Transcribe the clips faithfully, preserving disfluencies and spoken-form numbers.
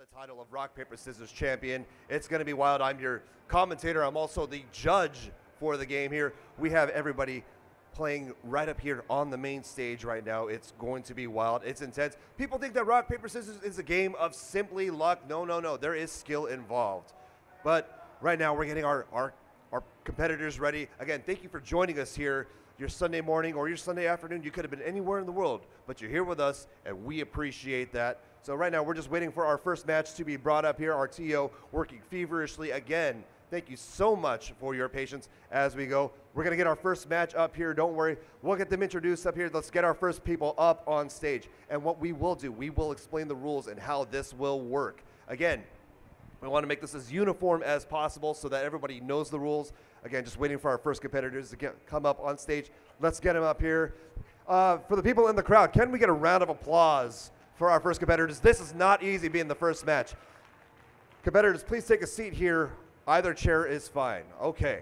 the title of Rock, Paper, Scissors Champion. It's going to be wild. I'm your commentator. I'm also the judge for the game here. We have everybody playing right up here on the main stage right now. It's going to be wild. It's intense. People think that Rock, Paper, Scissors is a game of simply luck. No, no, no. There is skill involved. But right now we're getting our, our, our competitors ready. Again, thank you for joining us here your Sunday morning or your Sunday afternoon. You could have been anywhere in the world, but you're here with us, and we appreciate that. So right now, we're just waiting for our first match to be brought up here. Our T O working feverishly. Again, thank you so much for your patience as we go. We're going to get our first match up here. Don't worry. We'll get them introduced up here. Let's get our first people up on stage. And what we will do, we will explain the rules and how this will work. Again, we want to make this as uniform as possible so that everybody knows the rules. Again, just waiting for our first competitors to get, come up on stage. Let's get them up here. Uh, for the people in the crowd, can we get a round of applause for our first competitors? This is not easy being the first match. Competitors, please take a seat here. Either chair is fine. Okay.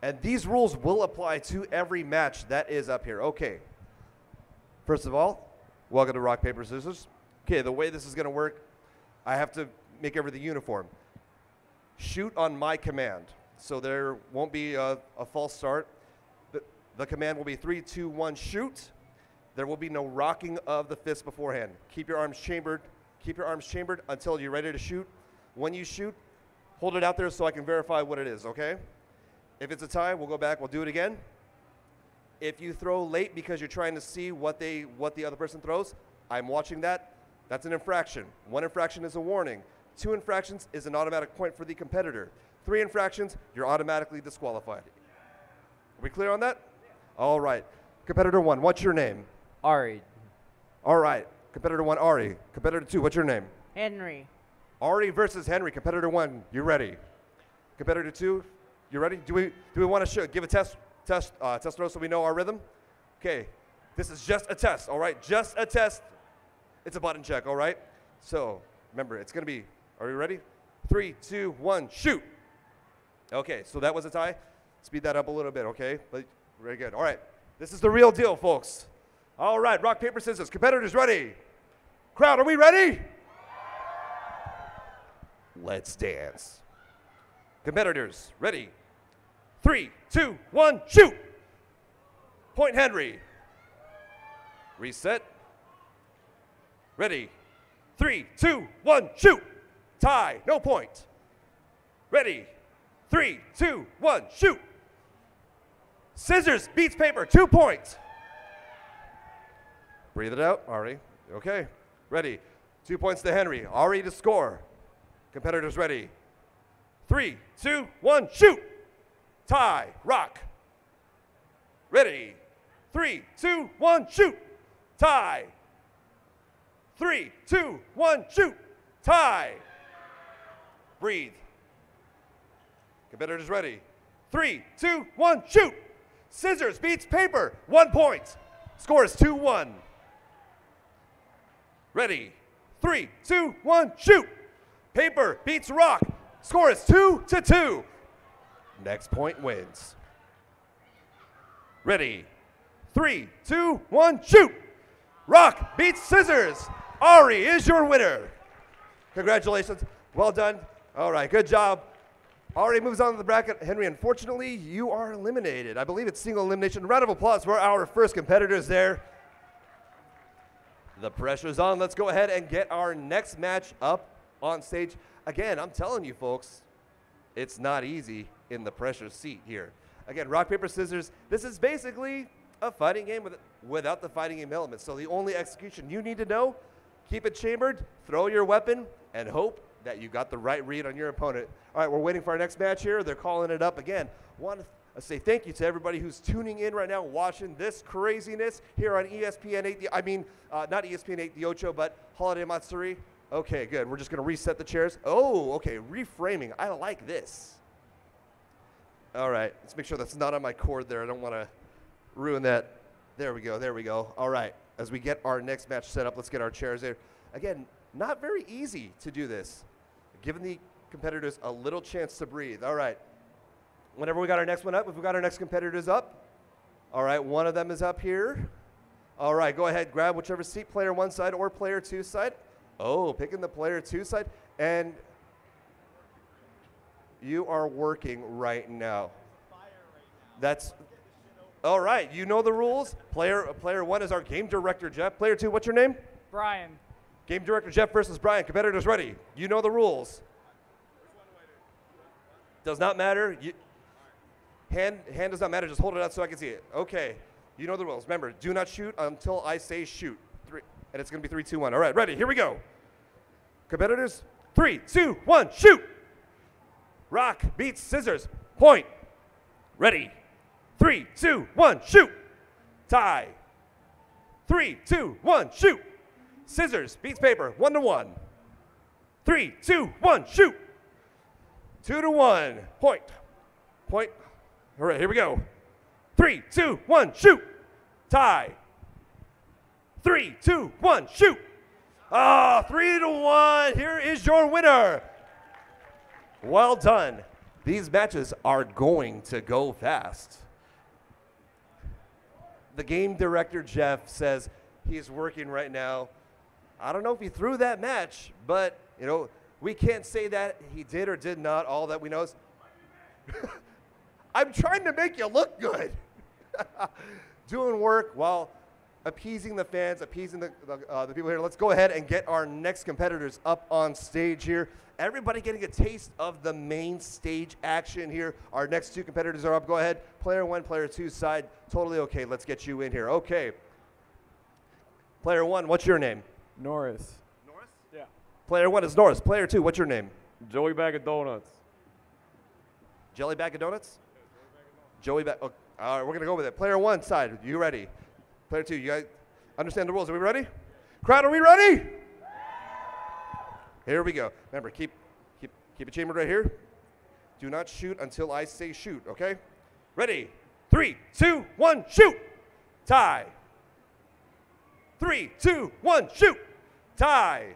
And these rules will apply to every match that is up here. Okay. First of all, welcome to Rock, Paper, Scissors. Okay, the way this is going to work, I have to make everything uniform. Shoot on my command. So there won't be a, a false start. The, the command will be three, two, one, shoot. There will be no rocking of the fist beforehand. Keep your arms chambered. Keep your arms chambered until you're ready to shoot. When you shoot, hold it out there so I can verify what it is, okay? If it's a tie, we'll go back, we'll do it again. If you throw late because you're trying to see what they what the other person throws, I'm watching that. That's an infraction. One infraction is a warning. Two infractions is an automatic point for the competitor. Three infractions, you're automatically disqualified. Are we clear on that? All right. Competitor one, what's your name? Ari. All right. Competitor one, Ari. Competitor two, what's your name? Henry. Ari versus Henry. Competitor one, you ready? Competitor two, you ready? Do we do we want to give a test test uh, test throw so we know our rhythm? Okay. This is just a test. All right, just a test. It's a button check. All right. So remember, it's gonna be. Are you ready? Three, two, one, shoot. Okay. So that was a tie. Speed that up a little bit. Okay. But very good. All right. This is the real deal, folks. All right, rock, paper, scissors. Competitors ready? Crowd, are we ready? Let's dance. Competitors, ready? Three, two, one, shoot! Point Henry. Reset. Ready? Three, two, one, shoot! Tie, no point. Ready? Three, two, one, shoot! Scissors beats paper, two points. Breathe it out, Ari. Okay, ready. Two points to Henry. Ari to score. Competitors ready. Three, two, one, shoot. Tie, rock. Ready. Three, two, one, shoot. Tie. Three, two, one, shoot. Tie. Breathe. Competitors ready. Three, two, one, shoot. Scissors beats paper, one point. Score is two one. Ready, three, two, one, shoot. Paper beats rock. Score is two to two. Next point wins. Ready, three, two, one, shoot. Rock beats scissors. Ari is your winner. Congratulations, well done. All right, good job. Ari moves on to the bracket. Henry, unfortunately, you are eliminated. I believe it's single elimination. Round of applause for our first competitors there. The pressure's on. Let's go ahead and get our next match up on stage. Again, I'm telling you, folks, it's not easy in the pressure seat here. Again, rock, paper, scissors. This is basically a fighting game with, without the fighting game element. So the only execution you need to know, keep it chambered, throw your weapon, and hope that you got the right read on your opponent. All right, we're waiting for our next match here. They're calling it up again. Want to I say thank you to everybody who's tuning in right now, watching this craziness here on E S P N eight, the, I mean, uh, not E S P N eight, the Ocho, but Holiday Matsuri. Okay, good. We're just going to reset the chairs. Oh, okay, reframing. I like this. All right, let's make sure that's not on my cord there. I don't want to ruin that. There we go, there we go. All right, as we get our next match set up, let's get our chairs there. Again, not very easy to do this, giving the competitors a little chance to breathe. All right. Whenever we got our next one up, if we got our next competitors up, all right, one of them is up here. All right, go ahead, grab whichever seat, player one side or player two side. Oh, picking the player two side. And you are working right now. That's all right. You know the rules. Player player one is our game director, Jeff. Player two, what's your name? Brian. Game director Jeff versus Brian. Competitors ready. You know the rules. Does not matter. You, hand hand does not matter. Just hold it out so I can see it. Okay. You know the rules. Remember, do not shoot until I say shoot. Three, and it's going to be three, two, one. All right, ready. Here we go. Competitors, three, two, one, shoot. Rock beats scissors. Point. Ready. Three, two, one, shoot. Tie. Three, two, one, shoot. Scissors beats paper, one to one. Three, two, one, shoot. Two to one, point, point. All right, here we go. Three, two, one, shoot. Tie. Three, two, one, shoot. Ah, three to one, here is your winner. Well done. These matches are going to go fast. The game director, Jeff, says he's working right now. I don't know if he threw that match, but, you know, we can't say that he did or did not. All that we know is I'm trying to make you look good. Doing work while appeasing the fans, appeasing the, the, uh, the people here. Let's go ahead and get our next competitors up on stage here. Everybody getting a taste of the main stage action here. Our next two competitors are up. Go ahead. Player one, player two side. Totally okay. Let's get you in here. Okay. Player one, what's your name? Norris. Norris? Yeah. Player one is Norris. Player two, what's your name? Joey Bag of Donuts. Jelly Bag of Donuts? Joey Bag of Donuts. Joey Bag. All right, we're going to go with it. Player one side, you ready? Player two, you guys understand the rules. Are we ready? Crowd, are we ready? Here we go. Remember, keep, keep, keep it chambered right here. Do not shoot until I say shoot, okay? Ready? Three, two, one, shoot. Tie. Three, two, one, shoot. Tie.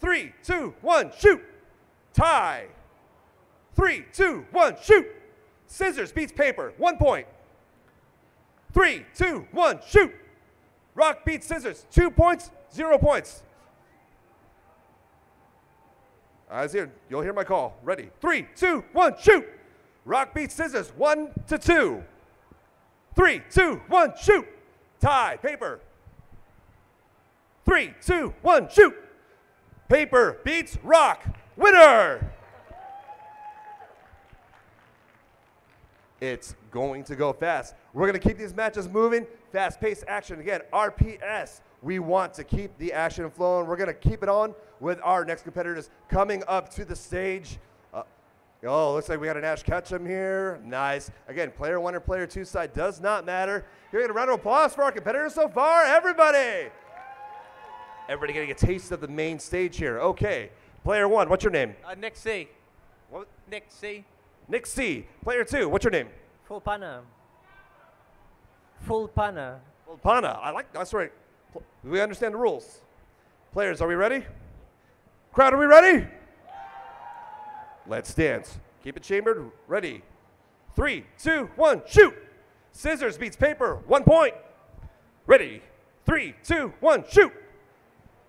Three, two, one, shoot. Tie. Three, two, one, shoot. Scissors beats paper, one point. Three, two, one, shoot. Rock beats scissors, two points, zero points. Eyes here, you'll hear my call. Ready, three, two, one, shoot. Rock beats scissors, one to two. Three, two, one, shoot. Tie, paper. Three, two, one, shoot. Paper beats rock, winner. It's going to go fast. We're gonna keep these matches moving, fast-paced action. Again, R P S. We want to keep the action flowing. We're gonna keep it on with our next competitors coming up to the stage. Uh, oh, looks like we got an Ash Ketchum here. Nice. Again, player one or player two side does not matter. Give it a round of applause for our competitors so far, everybody. Everybody getting a taste of the main stage here. Okay, player one, what's your name? Uh, Nick C. What? Nick C. Nick C. Player two, what's your name? Fulpana. Fulpana. Fulpana, I like, that's right. We understand the rules. Players, are we ready? Crowd, are we ready? Let's dance. Keep it chambered. Ready. Three, two, one, shoot. Scissors beats paper. One point. Ready. Three, two, one, shoot.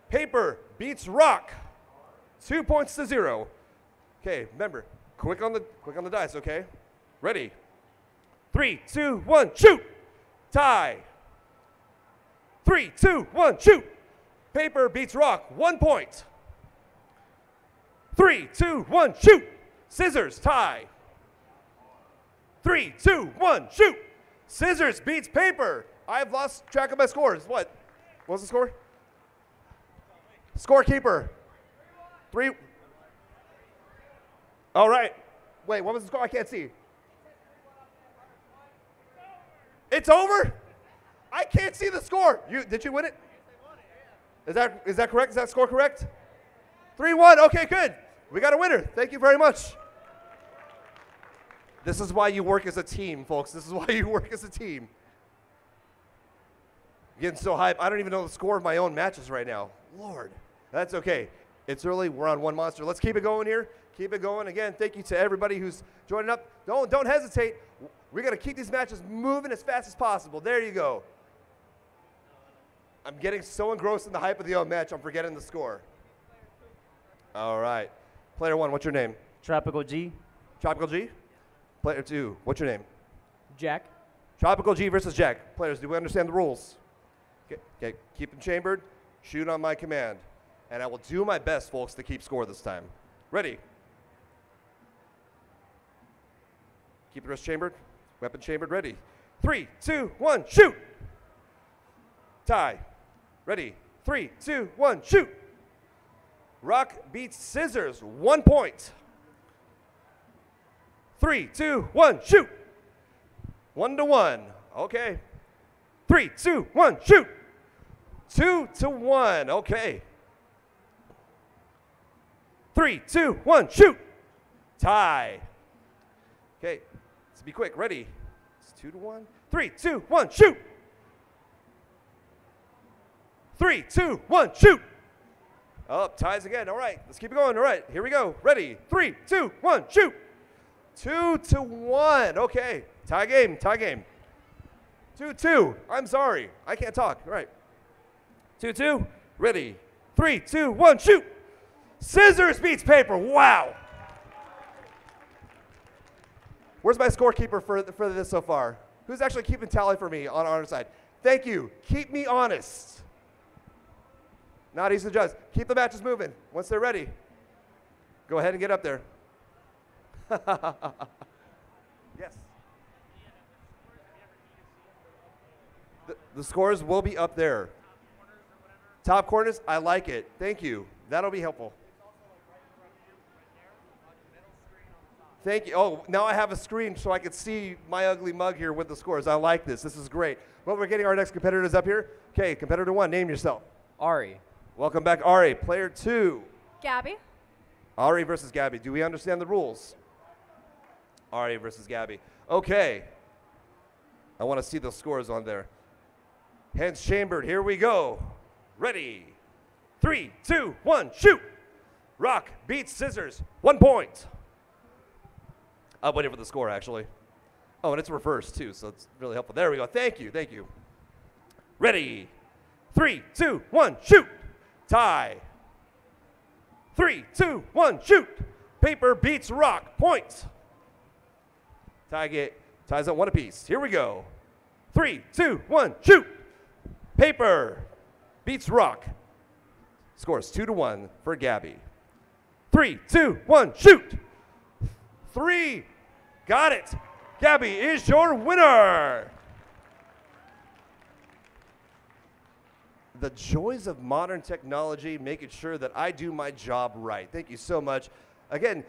Paper beats rock. Two points to zero. Okay, remember, quick on the quick on the dice, okay? Ready. Three, two, one, shoot. Tie. Three, two, one, shoot. Paper beats rock, one point. Three, two, one, shoot. Scissors, tie. Three, two, one, shoot. Scissors beats paper. I've lost track of my scores. What? What was the score? Scorekeeper. Three. All right. Wait, what was the score? I can't see. It's over? I can't see the score. You, did you win it? Is that, is that correct? Is that score correct? three one. Okay, good. We got a winner. Thank you very much. This is why you work as a team, folks. This is why you work as a team. I'm getting so hyped. I don't even know the score of my own matches right now. Lord. That's okay. It's early. We're on one monster. Let's keep it going here. Keep it going. Again, thank you to everybody who's joining up. Don't, don't hesitate. We're going to keep these matches moving as fast as possible. There you go. I'm getting so engrossed in the hype of the old match, I'm forgetting the score. All right. Player one, what's your name? Tropical G. Tropical G? Player two, what's your name? Jack. Tropical G versus Jack. Players, do we understand the rules? Okay, okay. Keep them chambered. Shoot on my command. And I will do my best, folks, to keep score this time. Ready? Keep the wrist chambered. Weapon chambered, ready. Three, two, one, shoot! Tie. Ready. Three, two, one, shoot! Rock beats scissors, one point. Three, two, one, shoot! One to one. Okay. Three, two, one, shoot! Two to one. Okay. Three, two, one, shoot! Tie. Okay. Let's be quick. Ready. It's two to one. Three, two, one, shoot! Three, two, one, shoot! Up, ties again. All right, let's keep it going. All right, here we go. Ready? Three, two, one, shoot! Two to one. Okay, tie game, tie game. Two, two. I'm sorry, I can't talk. All right. Two, two. Ready? Three, two, one, shoot! Scissors beats paper. Wow. Where's my scorekeeper for for this so far? Who's actually keeping tally for me on our side? Thank you. Keep me honest. Not easy to judge. Keep the matches moving. Once they're ready, go ahead and get up there. Yes. The, the scores will be up there. Top corners, I like it. Thank you. That'll be helpful. Thank you. Oh, now I have a screen so I can see my ugly mug here with the scores. I like this. This is great. Well, we're getting our next competitors up here. Okay, competitor one, name yourself. Ari. Welcome back, Ari. Player two. Gabby. Ari versus Gabby. Do we understand the rules? Ari versus Gabby. Okay. I want to see the scores on there. Hands chambered. Here we go. Ready. Three, two, one, shoot. Rock beats scissors. One point. I'm waiting for the score, actually. Oh, and it's reversed, too, so it's really helpful. There we go. Thank you. Thank you. Ready. Three, two, one, shoot. Tie. Three, two, one, shoot. Paper beats rock. Points. Tie it. Ties up one apiece. Here we go. Three, two, one, shoot. Paper beats rock. Scores two to one for Gabby. Three, two, one, shoot. Three. Got it. Gabby is your winner. The joys of modern technology, making sure that I do my job right. Thank you so much. Again,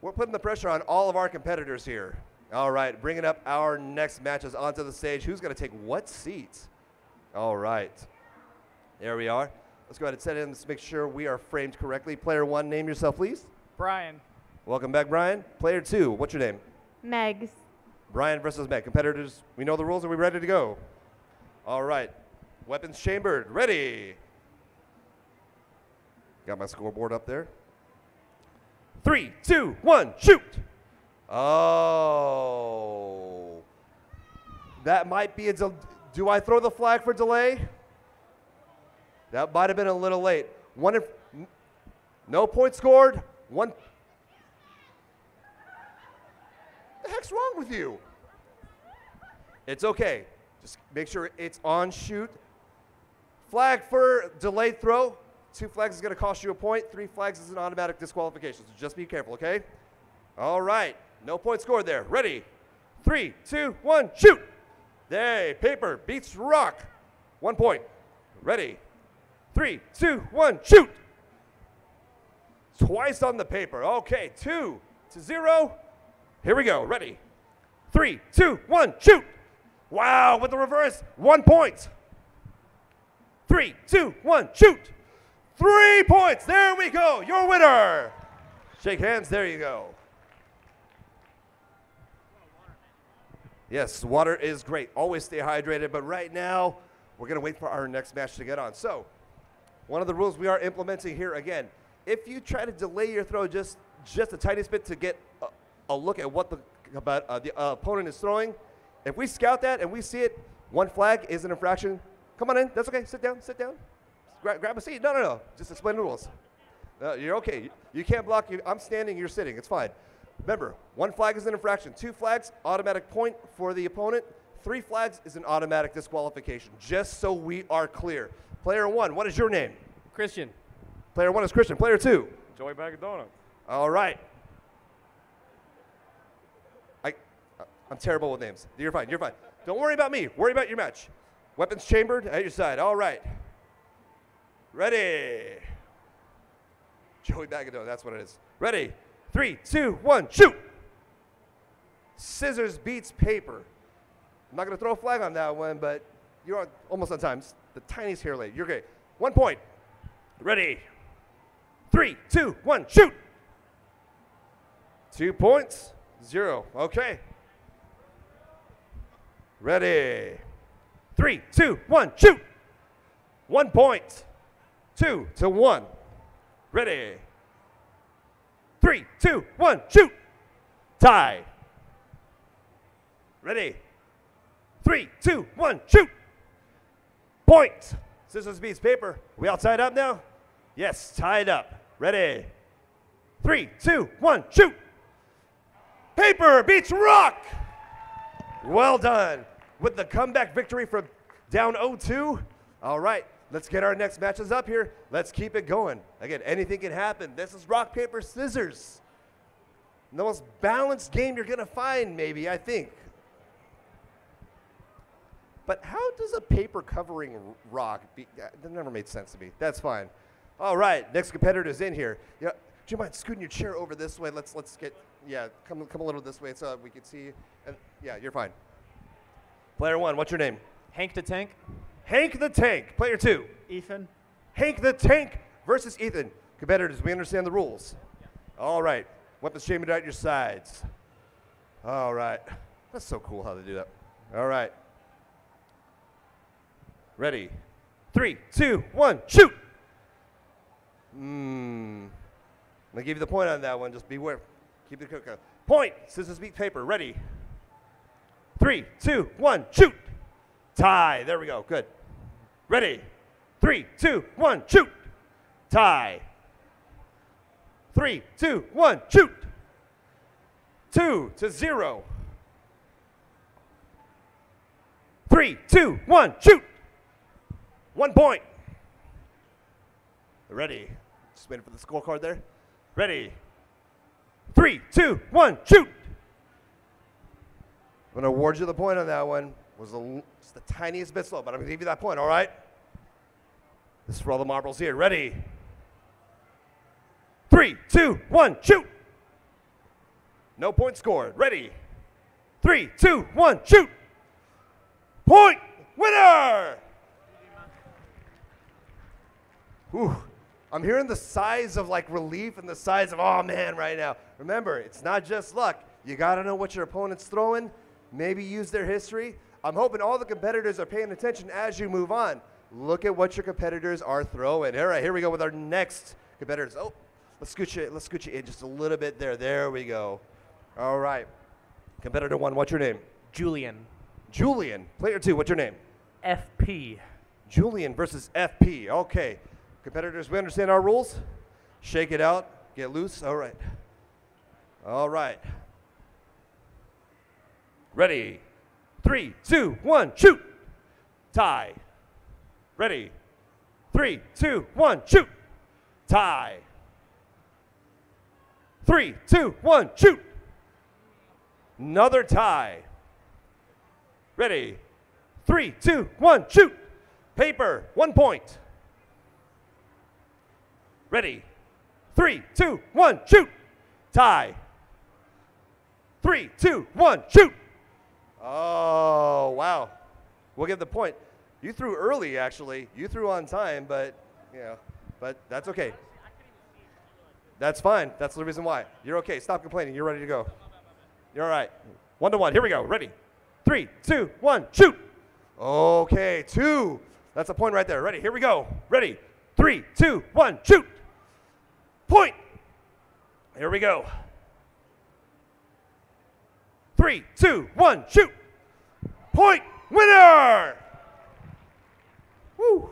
we're putting the pressure on all of our competitors here. All right, bringing up our next matches onto the stage. Who's going to take what seat? All right. There we are. Let's go ahead and set in. Let's make sure we are framed correctly. Player one, name yourself, please. Brian. Welcome back, Brian. Player two, what's your name? Megs. Brian versus Meg. Competitors, we know the rules. Are we ready to go? All right. Weapons chambered, ready. Got my scoreboard up there. Three, two, one, shoot. Oh. That might be a, del do I throw the flag for delay? That might have been a little late. One, if, no point scored, one. What the heck's wrong with you? It's okay, just make sure it's on shoot. Flag for delayed throw. Two flags is going to cost you a point. Three flags is an automatic disqualification. So just be careful, okay? All right. No point scored there. Ready? Three, two, one, shoot. There. Paper beats rock. One point. Ready? Three, two, one, shoot. Twice on the paper. Okay. Two to zero. Here we go. Ready? Three, two, one, shoot. Wow, with the reverse, one point. Three, two, one, shoot. Three points, there we go, your winner. Shake hands, there you go. Yes, water is great, always stay hydrated, but right now, we're gonna wait for our next match to get on. So, one of the rules we are implementing here again, if you try to delay your throw just, just the tiniest bit to get a, a look at what the, about, uh, the uh, opponent is throwing, if we scout that and we see it, one flag is an infraction, Come on in. That's okay. Sit down. Sit down. Gra grab a seat. No, no, no. Just explain the rules. No, you're okay. You can't block. You. I'm standing. You're sitting. It's fine. Remember, one flag is an infraction. Two flags, automatic point for the opponent. Three flags is an automatic disqualification, just so we are clear. Player one, what is your name? Christian. Player one is Christian. Player two? Joey Bagadona. All right. I, I'm terrible with names. You're fine. You're fine. Don't worry about me. Worry about your match. Weapons chambered at your side. All right. Ready. Joey Bagadona, that's what it is. Ready. Three, two, one, shoot. Scissors beats paper. I'm not going to throw a flag on that one, but you're almost on time. It's the tiniest hair late. You're okay. One point. Ready. Three, two, one, shoot. Two points, zero. Okay. Ready. Three, two, one, shoot. One point. Two to one. Ready. Three, two, one, shoot. Tie. Ready. Three, two, one, shoot. Point. Scissors beats paper. We all tied up now? Yes, tied up. Ready. Three, two, one, shoot. Paper beats rock. Well done. With the comeback victory from down oh two. All right, let's get our next matches up here. Let's keep it going. Again, anything can happen. This is rock, paper, scissors. The most balanced game you're gonna find, maybe, I think. But how does a paper covering rock be, that never made sense to me. That's fine. All right, next competitor's in here. Yeah, do you mind scooting your chair over this way? Let's let's get, yeah, come come a little this way so we can see. And yeah, you're fine. Player one, what's your name? Hank the Tank. Hank the Tank. Player two. Ethan. Hank the Tank versus Ethan. Competitors, we understand the rules. Yeah. All right, weapons chambered at your sides. All right, that's so cool how they do that. All right. Ready, three, two, one, shoot. Hmm, I'm gonna give you the point on that one, just beware. Keep the cook up. Point, scissors beat paper, ready. Three, two, one, shoot. Tie, there we go, good. Ready, three, two, one, shoot. Tie. Three, two, one, shoot. Two to zero. Three, two, one, shoot. One point. Ready. Just waiting for the scorecard there. Ready. Three, two, one, shoot. I'm going to award you the point on that one. Was the, just the tiniest bit slow, but I'm going to give you that point, all right? This is for all the marbles here. Ready. Three, two, one, shoot. No point scored. Ready. Three, two, one, shoot. Point. Winner. Ooh, I'm hearing the sighs of like relief and the sighs of, oh man, right now. Remember, it's not just luck. You gotta know what your opponent's throwing, maybe use their history. I'm hoping all the competitors are paying attention as you move on. Look at what your competitors are throwing. All right, here we go with our next competitors. Oh, let's scoot you, let's scoot you in just a little bit there. There we go. All right, competitor one, what's your name? Julian. Julian. Player two, what's your name? F P. Julian versus F P, okay. Competitors, we understand our rules. Shake it out, get loose, all right. All right. Ready, three, two, one, shoot. Tie. Ready, three, two, one, shoot. Tie. Three, two, one, shoot. Another tie. Ready, three, two, one, shoot. Paper, one point. Ready, three, two, one, shoot. Tie. Three, two, one, shoot. Oh, wow. We'll give the point. You threw early, actually. You threw on time, but, you know, but that's okay. That's fine. That's the reason why. You're okay. Stop complaining. You're ready to go. You're all right. One to one. Here we go. Ready. Three, two, one, shoot. Okay, two. That's a point right there. Ready. Here we go. Ready. Three, two, one, shoot. Point. Here we go. Three, two, one, shoot. Point. Winner. Woo!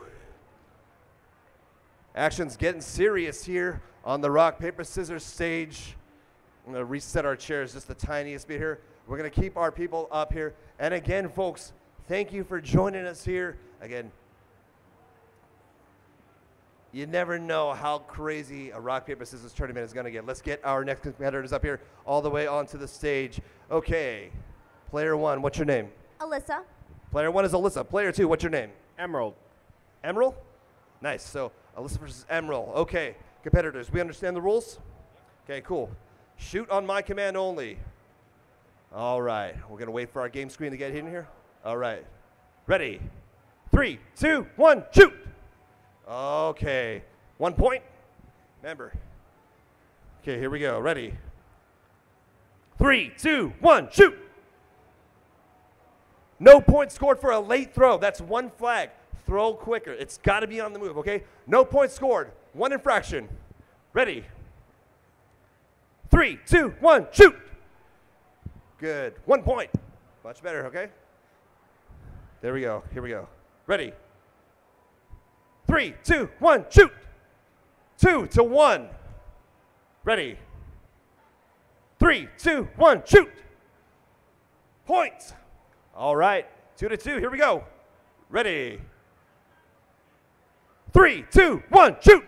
Action's getting serious here on the rock, paper, scissors stage. I'm gonna reset our chairs just the tiniest bit here. We're gonna keep our people up here. And again, folks, thank you for joining us here. Again, you never know how crazy a rock, paper, scissors tournament is gonna get. Let's get our next competitors up here all the way onto the stage. Okay, player one, what's your name? Alyssa. Player one is Alyssa. Player two, what's your name? Emerald. Emerald? Nice, so Alyssa versus Emerald. Okay, competitors, we understand the rules? Okay, cool. Shoot on my command only. All right, we're gonna wait for our game screen to get in here. All right, ready? Three, two, one, shoot! Okay, one point, remember. Okay, here we go, ready? Three, two, one, shoot! No points scored for a late throw, that's one flag. Throw quicker, it's gotta be on the move, okay? No points scored, one infraction. Ready? Three, two, one, shoot! Good, one point, much better, okay? There we go, here we go, ready? Three, two, one, shoot! Two to one. Ready? Three, two, one, shoot! Points! All right, two to two, here we go. Ready? Three, two, one, shoot!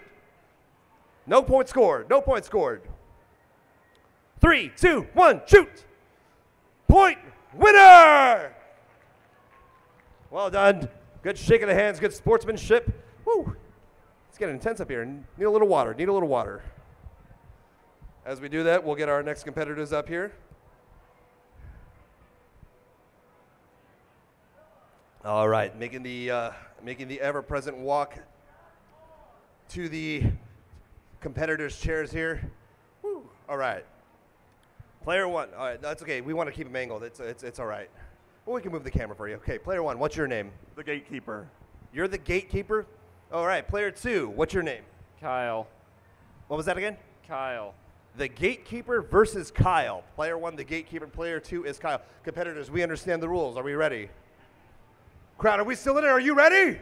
No point scored, no point scored. Three, two, one, shoot! Point winner! Well done, good shake of the hands, good sportsmanship. Woo. It's getting intense up here. Need a little water, need a little water. As we do that, we'll get our next competitors up here. All right, making the, uh, making the ever-present walk to the competitors' chairs here. Woo. All right, player one, all right, that's okay. We want to keep them angled, it's, it's, it's all right. Well, we can move the camera for you. Okay, player one, what's your name? The Gatekeeper. You're the Gatekeeper? All right, player two, what's your name? Kyle. What was that again? Kyle. The Gatekeeper versus Kyle. Player one, the Gatekeeper, player two is Kyle. Competitors, we understand the rules. Are we ready? Crowd, are we still in it? Are you ready?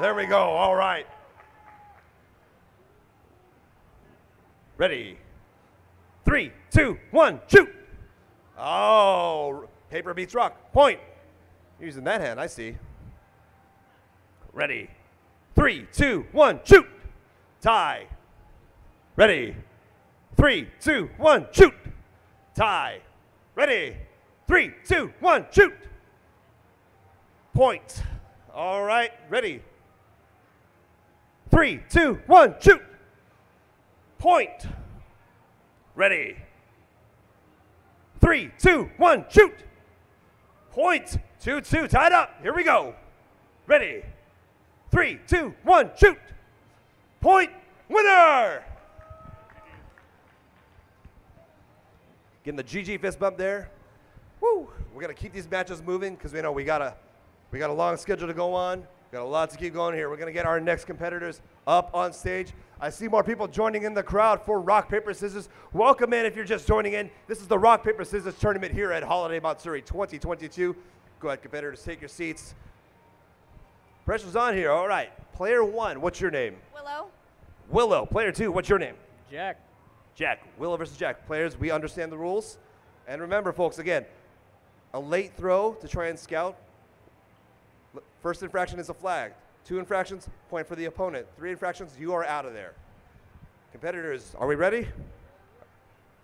There we go, all right. Ready? Three, two, one, shoot! Oh, paper beats rock, point. Using that hand, I see. Ready? Three, two, one, shoot! Tie. Ready? Three, two, one, shoot! Tie. Ready? Three, two, one, shoot! Point. All right, ready? Three, two, one, shoot! Point. Ready? Three, two, one, shoot! Point. Two, two, tied up. Here we go. Ready? Three, two, one, shoot! Point winner! Getting the G G fist bump there. Woo! We're gonna keep these matches moving because we know we got a we got a long schedule to go on. We got a lot to keep going here. We're gonna get our next competitors up on stage. I see more people joining in the crowd for rock paper scissors. Welcome in if you're just joining in. This is the rock paper scissors tournament here at Holiday Matsuri twenty twenty-two. Go ahead, competitors, take your seats. Pressure's on here, all right. Player one, what's your name? Willow. Willow, player two, what's your name? Jack. Jack, Willow versus Jack. Players, we understand the rules. And remember, folks, again, a late throw to try and scout. First infraction is a flag. Two infractions, point for the opponent. Three infractions, you are out of there. Competitors, are we ready?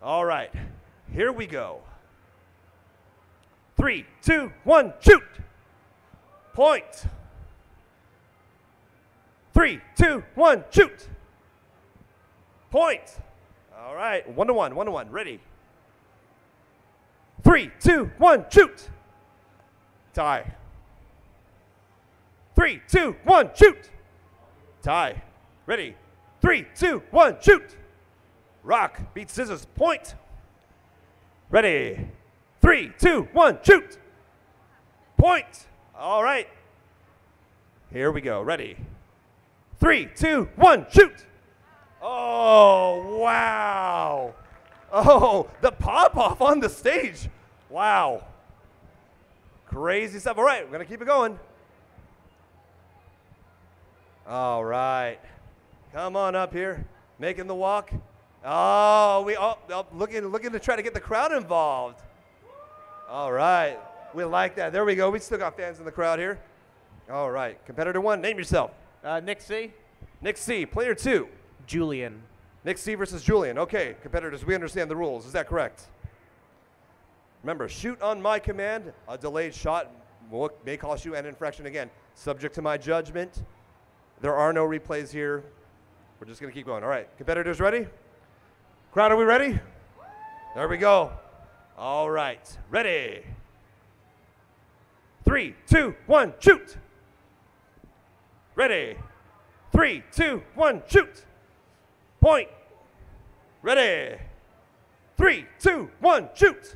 All right, here we go. Three, two, one, shoot! Point. Three, two, one, shoot! Point! All right, one to one, one to one, ready? Three, two, one, shoot! Tie. Three, two, one, shoot! Tie. Ready? Three, two, one, shoot! Rock beats scissors, point! Ready? Three, two, one, shoot! Point! All right, here we go, ready? Three, two, one, shoot! Oh, wow. Oh, the pop-off on the stage. Wow. Crazy stuff. All right, we're going to keep it going. All right. Come on up here. Making the walk. Oh, we all oh, looking, looking to try to get the crowd involved. All right. We like that. There we go. We still got fans in the crowd here. All right. Competitor one, name yourself. Uh, Nick C. Nick C. Player two. Julian. Nick C versus Julian. Okay, competitors, we understand the rules. Is that correct? Remember, shoot on my command. A delayed shot may cost you an infraction again. Subject to my judgment. There are no replays here. We're just going to keep going. All right, competitors ready? Crowd, are we ready? There we go. All right, ready. Three, two, one, shoot. Ready. Three, two, one, shoot. Point. Ready. Three, two, one, shoot.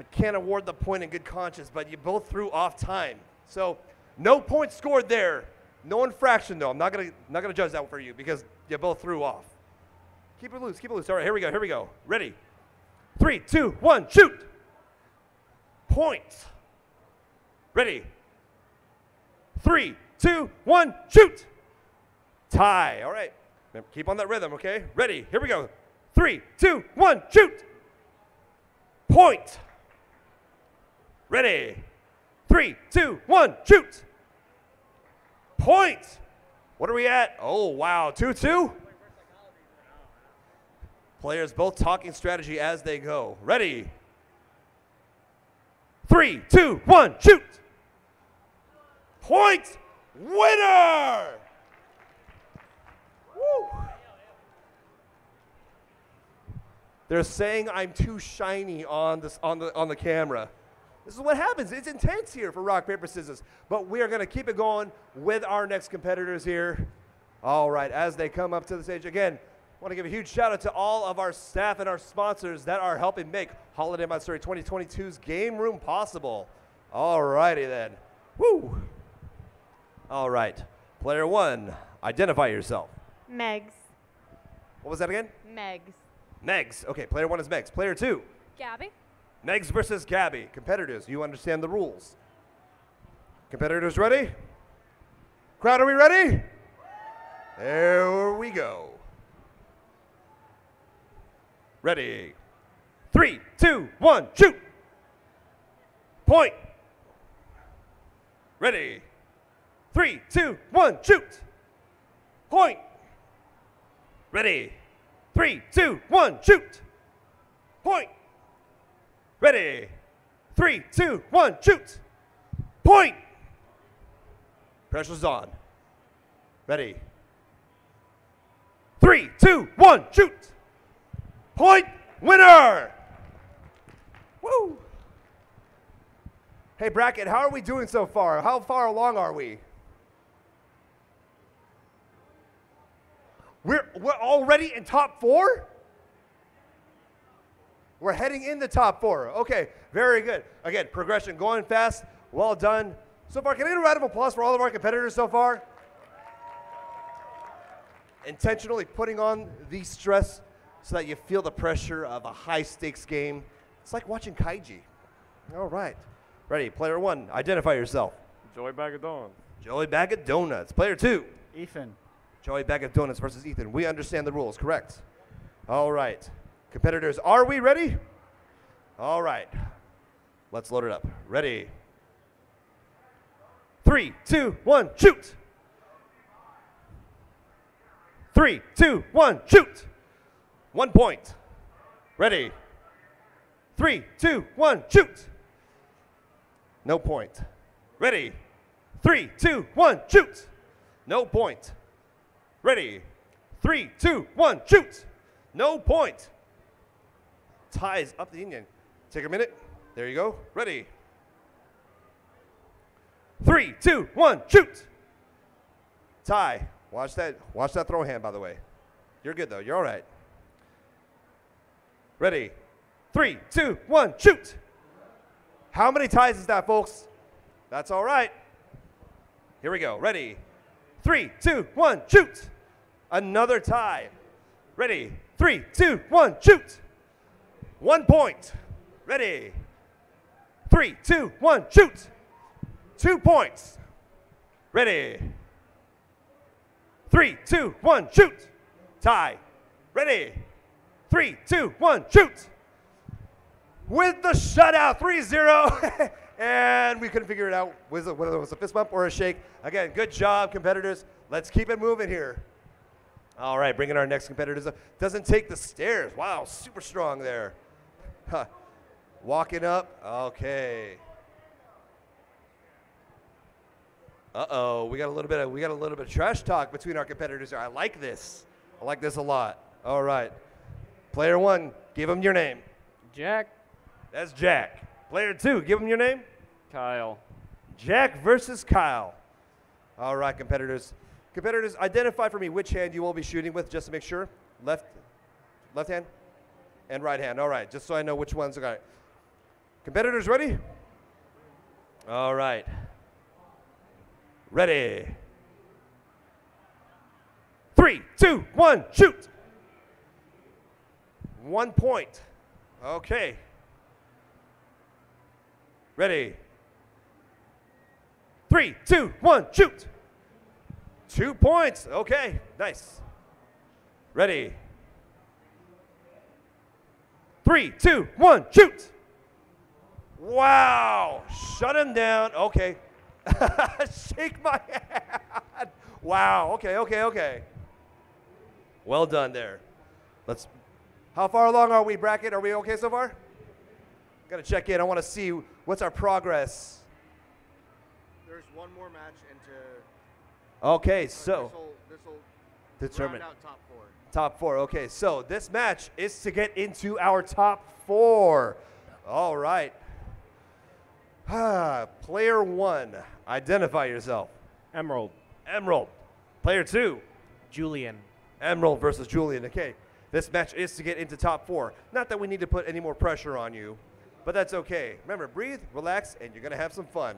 I can't award the point in good conscience, but you both threw off time. So no points scored there. No infraction, though. I'm not going to not gonna judge that for you because you both threw off. Keep it loose. Keep it loose. All right, here we go. Here we go. Ready. Three, two, one, shoot. Point. Ready. Three, two, one, shoot. Tie. All right. Keep on that rhythm, okay? Ready. Here we go. Three, two, one, shoot. Point. Ready. Three, two, one, shoot. Point. What are we at? Oh, wow. Two, two. Players both talking strategy as they go. Ready. Three, two, one, shoot. Point winner! Woo. They're saying I'm too shiny on this on the on the camera. This is what happens. It's intense here for rock paper scissors, but we are going to keep it going with our next competitors here. All right, as they come up to the stage again, I want to give a huge shout out to all of our staff and our sponsors that are helping make Holiday Matsuri twenty twenty-two's game room possible. All righty then. Woo! All right. Player one, identify yourself. Megs. What was that again? Megs. Megs. Okay, player one is Megs. Player two? Gabby. Megs versus Gabby. Competitors, you understand the rules. Competitors ready? Crowd, are we ready? There we go. Ready. Three, two, one, shoot. Point. Ready. Three, two, one, shoot. Point. Ready. Three, two, one, shoot. Point. Ready. Three, two, one, shoot. Point. Pressure's on. Ready. Three, two, one, shoot. Point winner. Woo. Hey, bracket, how are we doing so far? How far along are we? We're, we're already in top four? We're heading in the top four. Okay, very good. Again, progression going fast. Well done. So far, can I get a round of applause for all of our competitors so far? Intentionally putting on the stress so that you feel the pressure of a high-stakes game. It's like watching Kaiji. All right. Ready, player one, identify yourself. Joey Bag of Donuts. Joey Bag of Donuts. Player two. Ethan. Joey Bag of Donuts versus Ethan. We understand the rules, correct? All right. Competitors, are we ready? All right. Let's load it up. Ready. Three, two, one, shoot. Three, two, one, shoot. One point. Ready. Three, two, one, shoot. No point. Ready. Three, two, one, shoot. No point. Ready. Three, two, one, shoot. No point. Ties up the union. Take a minute. There you go. Ready. Three, two, one, shoot. Tie. Watch that. Watch that throw hand, by the way. You're good, though. You're all right. Ready. Three, two, one, shoot. How many ties is that, folks? That's all right. Here we go. Ready. Three, two, one, shoot. Another tie. Ready. Three, two, one, shoot. One point. Ready. Three, two, one, shoot. Two points. Ready. Three, two, one, shoot. Tie. Ready. Three, two, one, shoot. With the shutout, three zero. And we couldn't figure it out whether it was a fist bump or a shake. Again, good job, competitors. Let's keep it moving here. All right, bringing our next competitors up. Doesn't take the stairs. Wow, super strong there. Huh. Walking up. Okay. Uh-oh, we got a little bit of we got a little bit of trash talk between our competitors here. I like this. I like this a lot. All right. Player one, give him your name. Jack. That's Jack. Player two, give him your name. Kyle. Jack versus Kyle. All right, competitors. Competitors, identify for me which hand you will be shooting with, just to make sure. Left, left hand, and right hand. All right, just so I know which ones. All right. Competitors, ready? All right. Ready. Three, two, one, shoot. One point. Okay. Ready. Three, two, one, shoot. Two points. Okay. Nice. Ready. Three, two, one, shoot. Wow. Shut him down. Okay. Shake my hand. Wow. Okay, okay, okay. Well done there. Let's. How far along are we, bracket? Are we okay so far? Gotta check in. I want to see what's our progress. There's one more match into. Okay, so. This will determine. Round out top four. Top four. Okay, so this match is to get into our top four. All right. Ah, player one, identify yourself. Emerald. Emerald. Player two. Julian. Emerald versus Julian. Okay, this match is to get into top four. Not that we need to put any more pressure on you, but that's okay. Remember, breathe, relax, and you're going to have some fun.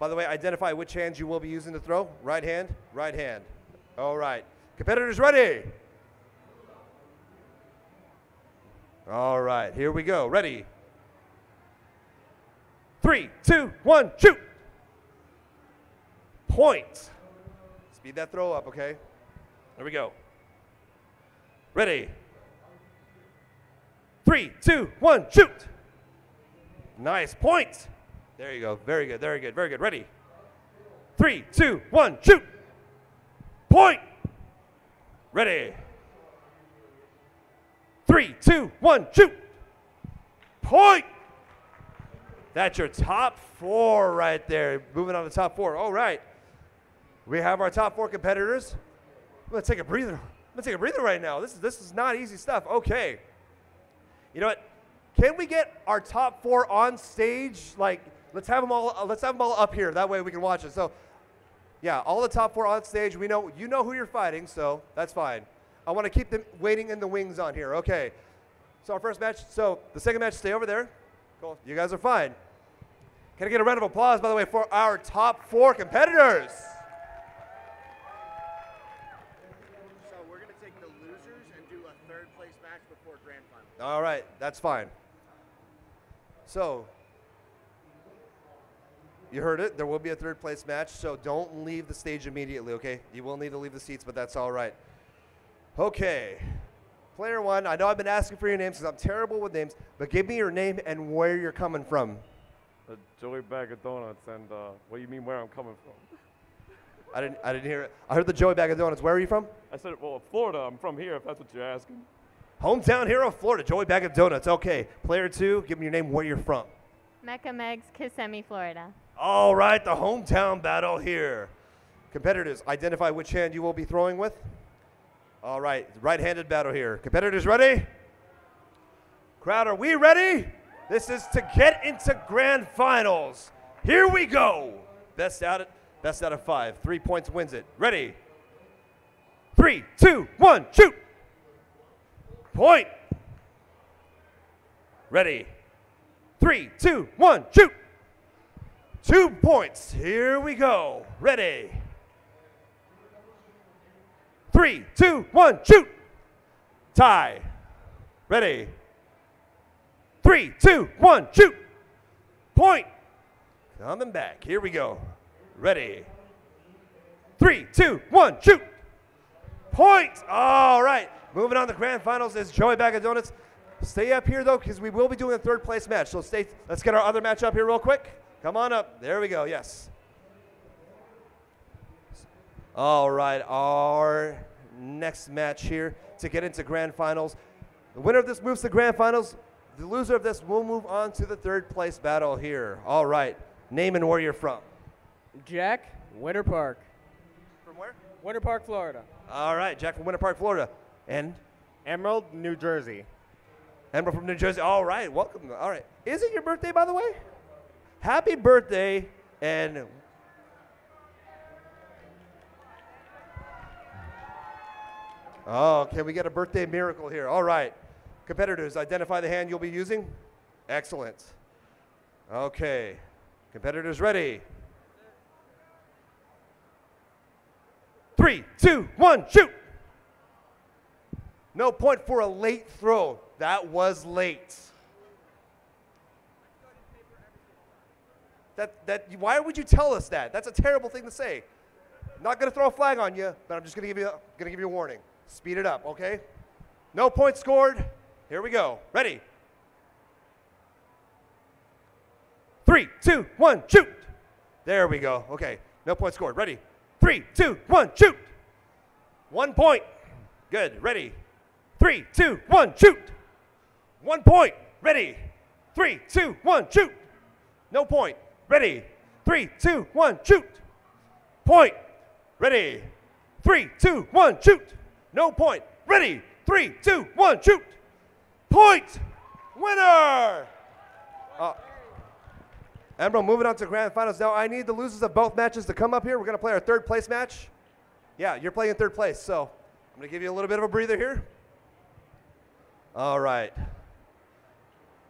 By the way, identify which hands you will be using to throw. Right hand, right hand. All right. Competitors ready? All right, here we go. Ready? Three, two, one, shoot. Point. Speed that throw up, okay? There we go. Ready. Three, two, one, shoot. Nice point. There you go. Very good, very good, very good. Ready. Three, two, one, shoot. Point. Ready. Three, two, one, shoot. Point. That's your top four right there. Moving on to top four. All right. We have our top four competitors. I'm gonna take a breather. I'm gonna take a breather right now. This is this is not easy stuff. Okay. You know what? Can we get our top four on stage? Like, let's have them all. Uh, let's have them all up here. That way we can watch it. So, yeah, all the top four on stage. We know you know who you're fighting, so that's fine. I want to keep them waiting in the wings on here. Okay. So our first match. So the second match, stay over there. Cool. You guys are fine. Can I get a round of applause, by the way, for our top four competitors? So we're going to take the losers and do a third place match before grand final. All right, that's fine. So you heard it. There will be a third place match, so don't leave the stage immediately, okay? You will need to leave the seats, but that's all right. Okay. Player one, I know I've been asking for your names because I'm terrible with names, but give me your name and where you're coming from. Uh, Joey Bag of Donuts, and uh, what do you mean where I'm coming from? I didn't, I didn't hear it. I heard the Joey Bag of Donuts. Where are you from? I said, well, Florida. I'm from here, if that's what you're asking. Hometown hero, Florida, Joey Bag of Donuts. Okay, player two, give me your name, where you're from. Mecca Megs, Kissimmee, Florida. All right, the hometown battle here. Competitors, identify which hand you will be throwing with. All right, right-handed battle here. Competitors ready? Crowd, are we ready? This is to get into grand finals. Here we go. Best out of, best out of five. Three points wins it. Ready? Three, two, one, shoot. Point. Ready? Three, two, one, shoot. Two points. Here we go. Ready? Three, two, one, shoot. Tie. Ready? Three, two, one, shoot. Point. Coming back. Here we go. Ready. Three, two, one, shoot. Point. All right. Moving on to the grand finals is Joey Bag of Donuts. Stay up here, though, because we will be doing a third place match. So stay. Let's get our other match up here real quick. Come on up. There we go. Yes. All right. Our next match here to get into grand finals. The winner of this moves to grand finals. The loser of this will move on to the third place battle here. All right. Name and where you're from. Jack, Winter Park. From where? Winter Park, Florida. All right. Jack from Winter Park, Florida. And? Emerald, New Jersey. Emerald from New Jersey. All right. Welcome. All right. Is it your birthday, by the way? Happy birthday. And oh, can we get a birthday miracle here? All right. Competitors, identify the hand you'll be using. Excellent. Okay. Competitors ready. Three, two, one, shoot. No point for a late throw. That was late. That, that, why would you tell us that? That's a terrible thing to say. Not going to throw a flag on you, but I'm just going to give you going to give you a warning. Speed it up, okay? No points scored. Here we go. Ready? Three, two, one, shoot. There we go. Okay. No points scored. Ready? Three, two, one, shoot. One point. Good. Ready? Three, two, one, shoot. One point. Ready? Three, two, one, shoot. No point. Ready? Three, two, one, shoot. Point. Ready? Three, two, one, shoot. No point. Ready? Three, two, one, shoot. Point. Winner. Uh, Emerald, moving on to grand finals now. I need the losers of both matches to come up here. We're going to play our third place match. Yeah, you're playing third place, so I'm going to give you a little bit of a breather here. All right.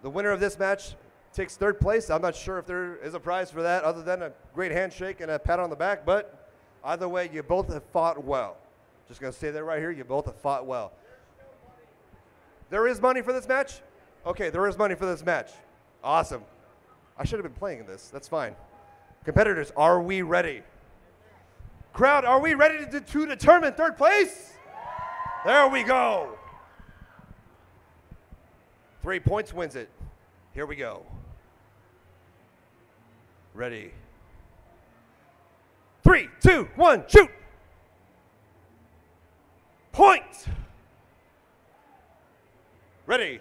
The winner of this match takes third place. I'm not sure if there is a prize for that other than a great handshake and a pat on the back, but either way, you both have fought well. Just going to say that right here. You both have fought well. There is money for this match? Okay, there is money for this match. Awesome. I should have been playing this. That's fine. Competitors, are we ready? Crowd, are we ready to, to determine third place? There we go. Three points wins it. Here we go. Ready. Three, two, one, shoot. Point. Ready.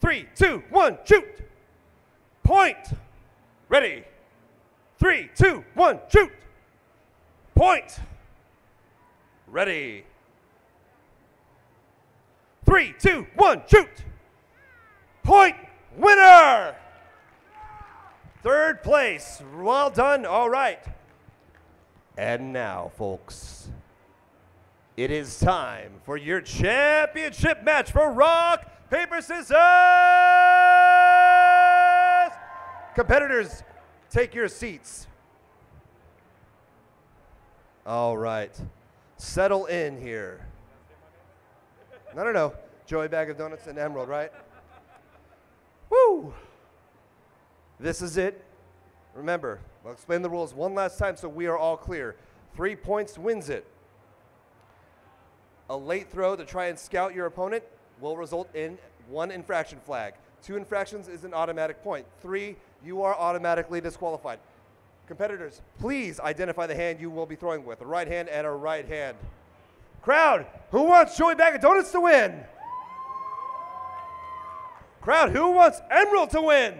Three, two, one, shoot. Point. Ready. Three, two, one, shoot. Point. Ready. Three, two, one, shoot. Point. Winner. Third place. Well done. All right. And now, folks, it is time for your championship match for Rock, Paper, Scissors! Competitors, take your seats. All right. Settle in here. No, no, no. Joey Bag of Donuts and Emerald, right? Woo! This is it. Remember, I'll explain the rules one last time so we are all clear. Three points wins it. A late throw to try and scout your opponent will result in one infraction flag. Two infractions is an automatic point. Three, you are automatically disqualified. Competitors, please identify the hand you will be throwing with, a right hand and a right hand. Crowd, who wants Joey Bag of Donuts to win? Crowd, who wants Emerald to win?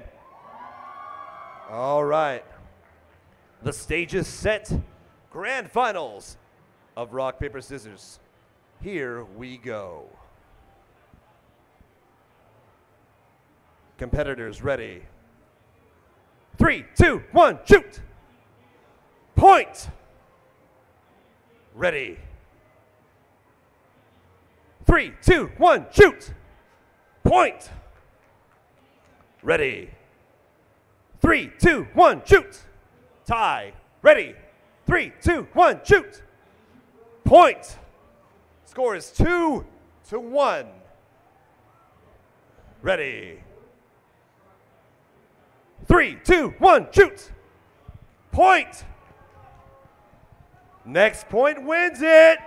All right. The stage is set. Grand finals of Rock, Paper, Scissors. Here we go. Competitors ready. Three, two, one, shoot. Point. Ready. Three, two, one, shoot. Point. Ready. Three, two, one, shoot. Tie. Ready. Three, two, one, shoot. Point. Score is two to one. Ready. Three, two, one, shoot. Point. Next point wins it.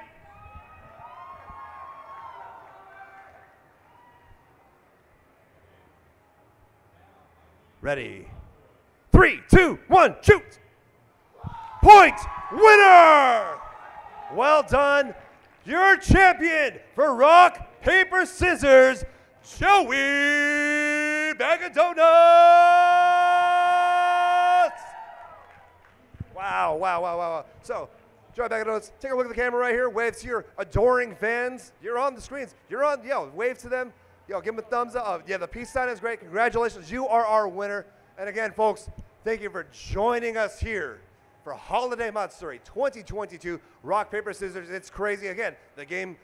Ready. Three, two, one, shoot. Point. Winner. Well done. Your champion for rock, paper, scissors, Joey Bag of Donuts. Wow, wow, wow, wow, wow. So, Joey Bag of Donuts, take a look at the camera right here. Wave to your adoring fans. You're on the screens. You're on, yo, wave to them. Yo, give them a thumbs up. Oh, yeah, the peace sign is great. Congratulations, you are our winner. And again, folks, thank you for joining us here for Holiday Matsuri twenty twenty-two, rock, paper, scissors. It's crazy. Again, the game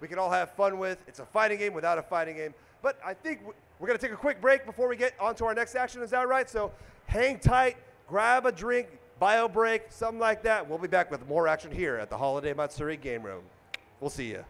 we can all have fun with. It's a fighting game without a fighting game. But I think we're going to take a quick break before we get on to our next action. Is that right? So hang tight, grab a drink, bio break, something like that. We'll be back with more action here at the Holiday Matsuri Game Room. We'll see you.